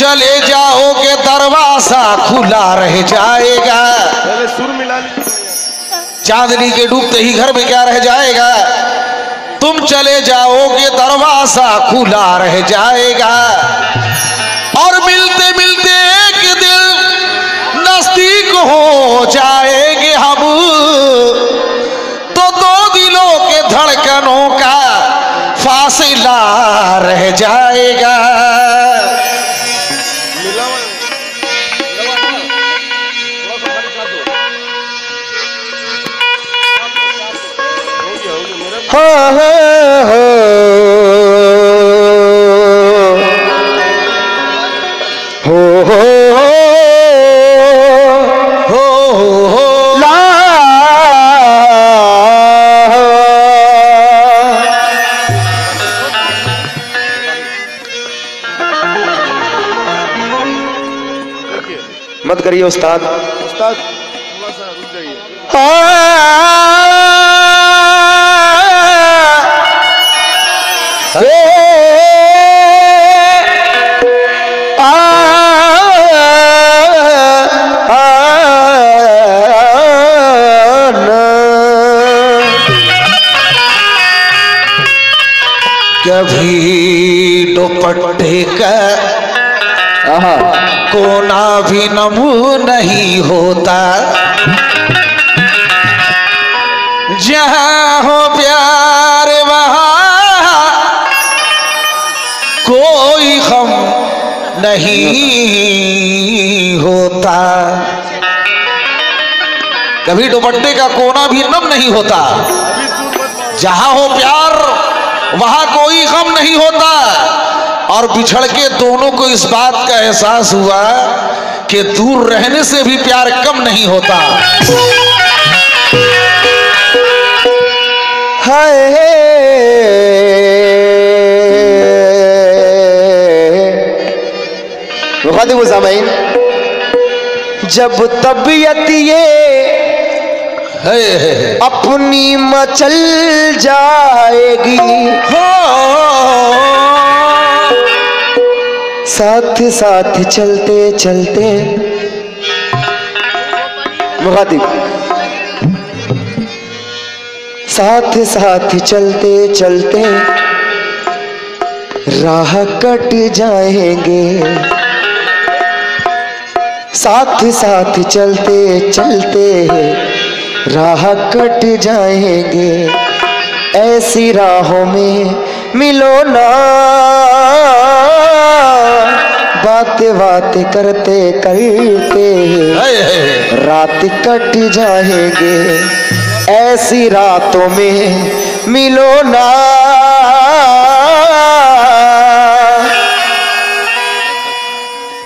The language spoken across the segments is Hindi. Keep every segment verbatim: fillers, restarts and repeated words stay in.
चले जाओ के दरवाजा खुला रह जाएगा। पहले सुर मिला ली। चांदनी के डूबते ही घर में क्या रह जाएगा? तुम चले जाओ के दरवाजा खुला रह जाएगा। और मिलते मिलते एक दिन नजदीक हो जाएंगे हम, तो दो दिलों के धड़कनों का फासला रह जाएगा। हो हो हो हो हो हो ला मत करिए उस्ताद। उस्ताद थोड़ा सा रुक जाइए। कभी दुपट्टे का कोना भी नम नहीं होता, जहां हो प्यार वहां कोई गम नहीं होता। कभी दुपट्टे का कोना भी नम नहीं होता, जहां हो प्यार वहां कोई गम नहीं होता। और बिछड़ के दोनों को इस बात का एहसास हुआ कि दूर रहने से भी प्यार कम नहीं होता। मुखातिब-ए-ज़माइन जब तबीयत ये है, है, है। अपनी मचल जाएगी हो, साथ साथ चलते चलते मुखातिब साथ साथ चलते चलते राह कट जाएंगे, साथ साथ चलते चलते राह कट जाएंगे। ऐसी राहों में मिलो ना, बातें बातें करते करते रात कट जाएंगे। ऐसी रातों में मिलो ना,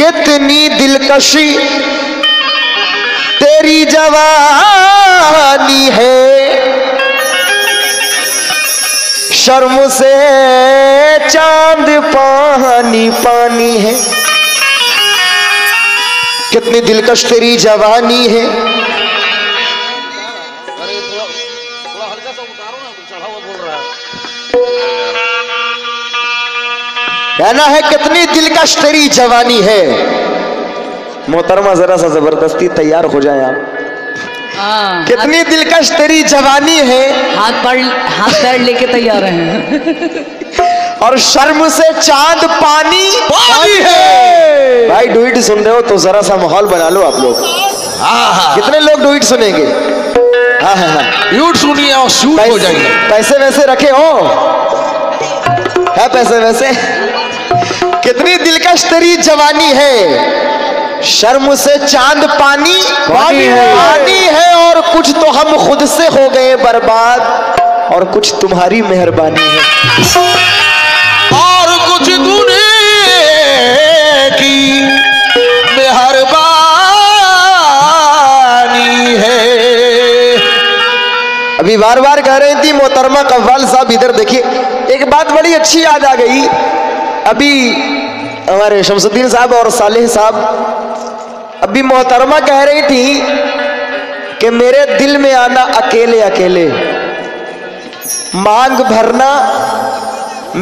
कितनी दिलकशी तेरी जवानी है, शर्म से चांद पानी पानी है, कितनी दिलकश तेरी जवानी है। अरे थोड़ा थोड़ा हल्का सा उतारो ना, चढ़ा हुआ बोल रहा है। कहना है कितनी दिलकश तेरी जवानी है। मोहतरमा जरा सा जबरदस्ती तैयार हो जाए आप। आ, कितनी दिलकश तेरी जवानी है, हाथ पर हाथ पैर लेके तैयार हैं। और शर्म से चांद पानी पानी है। भाई डुइट सुन रहे हो तो जरा सा माहौल बना लो आप लोग। कितने लोग डुइट सुनेंगे? हाँ हाँ हाँ डुइट सुनिए और शूट हो जाएंगे। पैसे वैसे रखे हो? है पैसे वैसे? कितनी दिलकश तेरी जवानी है, शर्म से चांद पानी पानी है, पानी है। और कुछ तो हम खुद से हो गए बर्बाद, और कुछ तुम्हारी मेहरबानी है। और कुछ तूने की मेहरबानी है। अभी बार बार कह रही थी मोहतरमा कव्वाल साहब, इधर देखिए। एक बात बड़ी अच्छी याद आ गई, अभी हमारे शमसुद्दीन साहब और सालेह साहब, अभी मोहतरमा कह रही थी कि मेरे दिल में आना अकेले अकेले, मांग भरना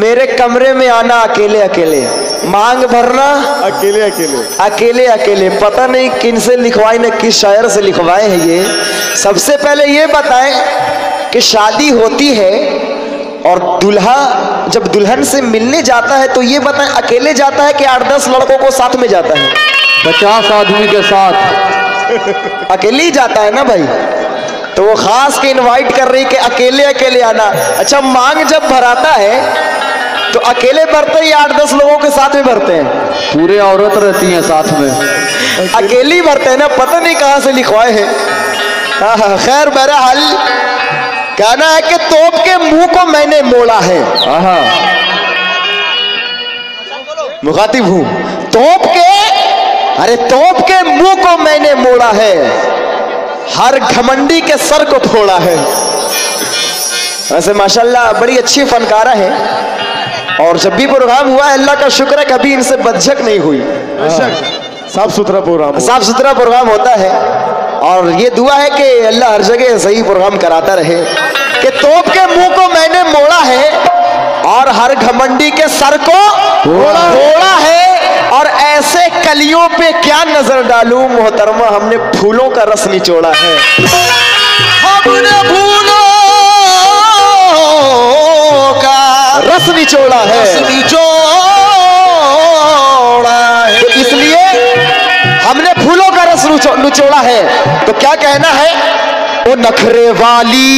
मेरे कमरे में आना अकेले अकेले, मांग भरना अकेले अकेले अकेले अकेले। पता नहीं किन से लिखवाए न किस शायर से लिखवाए हैं ये। सबसे पहले ये बताएं कि शादी होती है और दूल्हा जब दुल्हन से मिलने जाता है तो ये बताएं अकेले जाता है कि आठ दस लड़कों को साथ में जाता है? पचास आदमी के साथ अकेले ही जाता है ना भाई। तो वो खास के इनवाइट कर रही कि अकेले अकेले आना। अच्छा, मांग जब भराता है तो अकेले भरते या आठ दस लोगों के साथ में भरते हैं? पूरे औरत रहती हैं साथ में, अकेली भरते हैं ना। पता नहीं कहाँ से लिखवाए हैं। हाँ खैर, बहरहाल कहना है कि तोप के मुंह को मैंने मोड़ा है। मुखातिब हूं तोप के, अरे तोप के मुंह को मैंने मोड़ा है, हर घमंडी के सर को फोड़ा है। वैसे माशाल्लाह बड़ी अच्छी फनकारा है, और जब भी प्रोग्राम हुआ अल्लाह का शुक्र है कभी इनसे बदझक नहीं हुई। साफ सुथरा प्रोग्राम, साफ सुथरा प्रोग्राम होता है। और ये दुआ है कि अल्लाह हर जगह सही प्रोग्राम कराता रहे। कि तोप के मुंह को मैंने मोड़ा है और हर घमंडी के सर को मोड़ा है, और ऐसे कलियों पे क्या नजर डालूं मोहतरमा, हमने फूलों का रस निचोड़ा है। हमने फूलों का रस निचोड़ा है, रस निचोड़ा है। तो इसलिए हमने फूलों का रस निचोड़ा है। तो क्या कहना है? ओ नखरे वाली,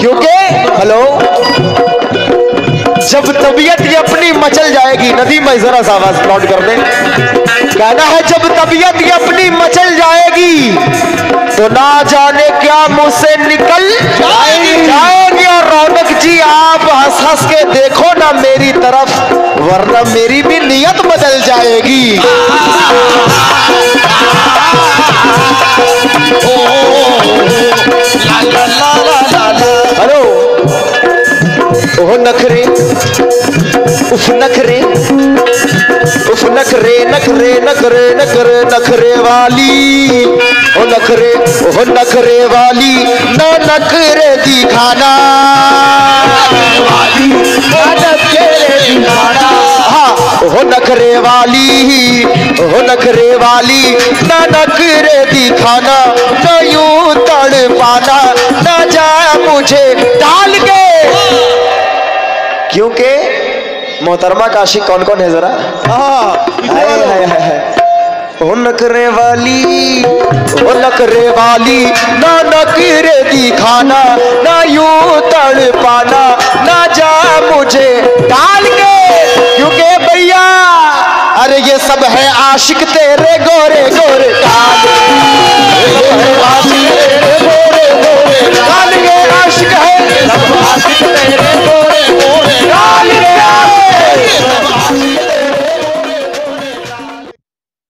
क्योंकि हेलो जब तबीयत ये अपनी मचल जाएगी। नदी में जरा सा आवाज प्लॉट कर दे। कहना है जब तबीयत ये अपनी मचल जाएगी तो ना जाने क्या मुझसे निकल जाएगी। और रौनक जी आप हंस हंस के देखो ना मेरी तरफ, वरना मेरी भी नियत बदल जाएगी। हेलो ओह नखरे, उफ नखरे, उफ नखरे नखरे नखरे नखरे नखरे वाली, ओ नखरे, ओह नखरे वाली, ना नखरे दिखाना वाली, ना नखरे दिखाना। हाँ ओह नखरे वाली, ओह नखरे वाली, ना नखरे दिखाना, ना यूं तड़पाना, ना जा मुझे डाल के। क्योंकि मोहतरमा काशी कौन कौन है जरा? हाँ, हाय हाय हाय ओ नखरे वाली ओ नखरे वाली ना नखरे दिखाना ना यूं तड़पाना ना जा मुझे डाल के क्योंकि भैया अरे ये सब है आशिक तेरे गोरे गोरे का।